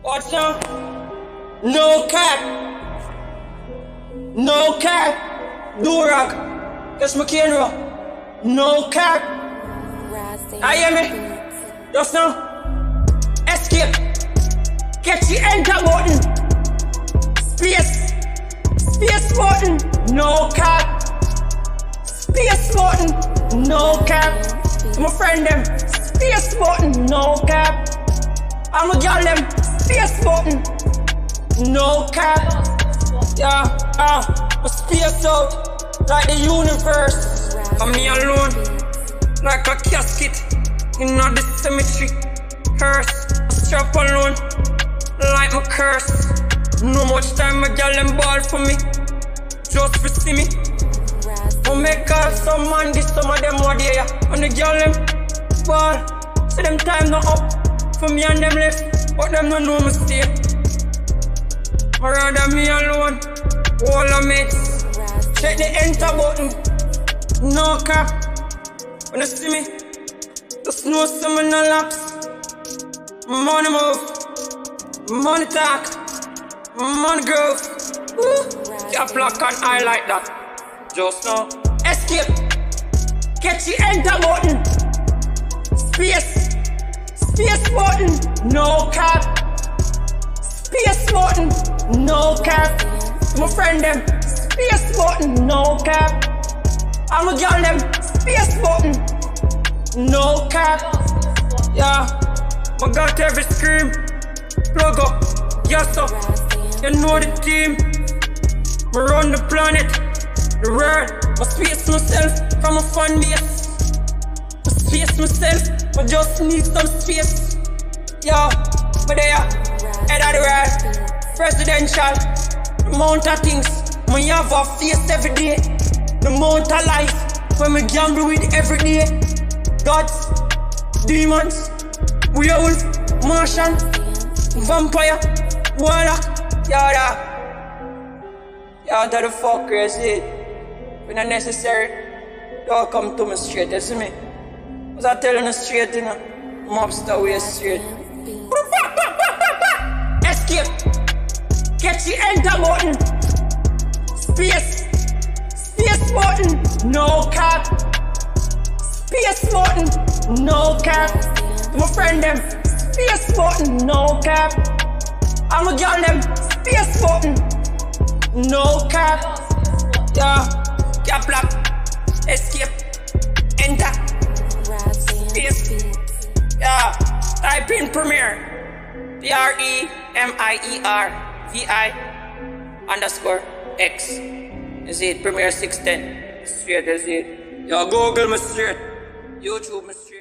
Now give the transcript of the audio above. What's up? No cap! No cap! Durak! Yes, my camera! No cap! I am it! Just now! Escape! Get the enter button! Space! Space button! No cap! Space button! No cap! My friend them! Space button! No cap! I'm a girl them! Space button! No cap! Yeah, I space out like the universe. I'm me alone, like a casket in the cemetery. Hearse, I strap alone, like my curse. No much time my girl them ball for me, just for see me. I make all some man, this some of them were there. And the girl them ball, so them time not up for me and them left. But them no know mistake. I'd rather me alone. All of mates. Check the enter button. No cap. When you see me, just know someone no laps. Money move. Money talk. Money growth. Can't block an eye like that. Just now. Escape. Catch the enter button. Space. Space button, no cap. Space button, no cap. My friend them, space button, no cap. I'm a girl them, space button, no cap. Yeah, I got every scream. Plug up, yes up. You know the team. We run the planet, the world. I space myself from a fan base. I space myself. I just need some space. Yo, but there, head of the world, presidential, the amount of things, I have a face every day, the amount of life, when we gamble with every day, gods, demons, werewolf, Martian, vampire, warlock, y'all that the fuck crazy, when not necessary, don't come to me straight, you see me? I was telling you straight, you know, mobster way straight. Escape! Catch the enter button! Space! Space button! No cap! Space button! No cap! My friend them! Space button! No cap! I'm a girl them! Space button! No cap! Yeah! Cap black! Escape! Enter! Yeah, type in Premier PREMIER VI_X. Is it Premier 610? Straight is it? Yeah, Google me straight. YouTube me straight.